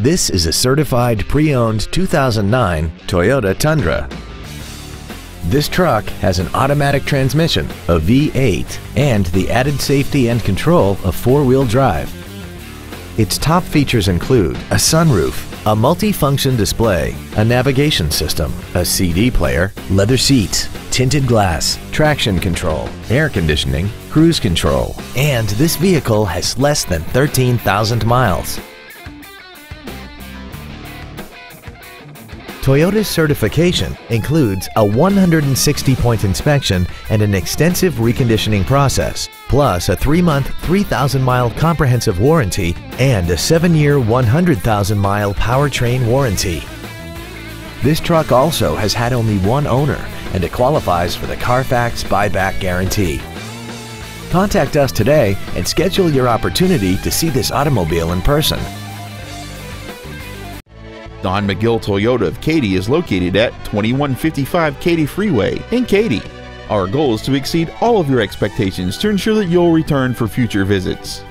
This is a certified pre-owned 2009 Toyota Tundra. This truck has an automatic transmission, a V8, and the added safety and control of four-wheel drive. Its top features include a sunroof, a multi-function display, a navigation system, a CD player, leather seats, tinted glass, traction control, air conditioning, cruise control, and this vehicle has less than 13,000 miles. Toyota's certification includes a 160-point inspection and an extensive reconditioning process, plus a 3-month, 3,000-mile comprehensive warranty and a 7-year, 100,000-mile powertrain warranty. This truck also has had only one owner, and it qualifies for the Carfax buyback guarantee. Contact us today and schedule your opportunity to see this automobile in person. Don McGill Toyota of Katy is located at 2155 Katy Freeway in Katy. Our goal is to exceed all of your expectations to ensure that you'll return for future visits.